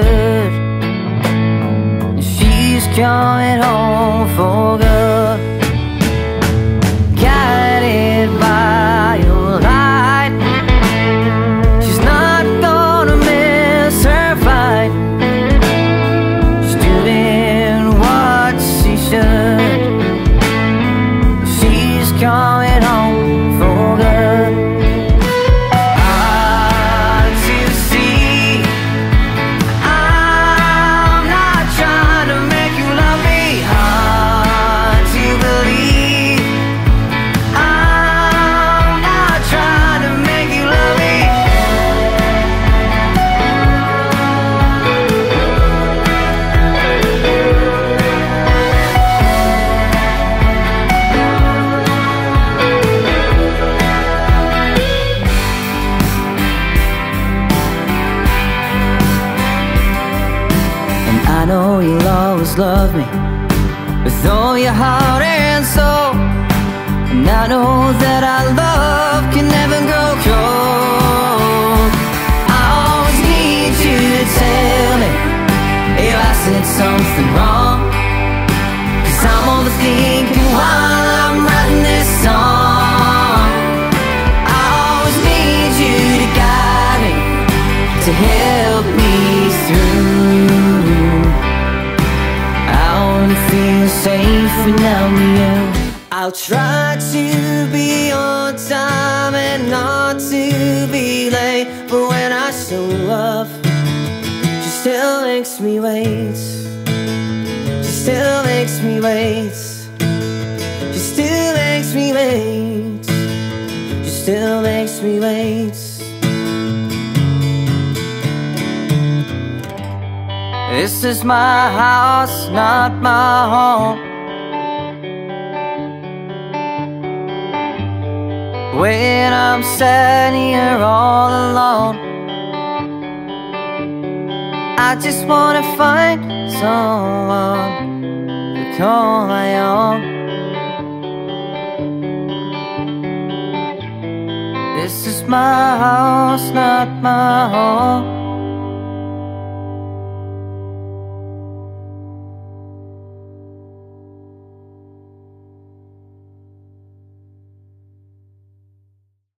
good. She's coming home for good. Guided by your light, she's not gonna miss her flight. She's doing what she should. She's coming home for good. I know you'll always love me with all your heart and soul, and I know that our love can never grow cold. I always need you to tell me if I said something wrong, 'cause I'm overthinking while I'm writing this song. I always need you to guide me, to help me through. Feel safe without you. I'll try to be on time and not to be late, but when I show up, she still makes me wait. She still makes me wait. She still makes me wait. She still makes me wait. This is my house, not my home. When I'm sitting here all alone, I just wanna find someone to call my own. This is my house, not my home.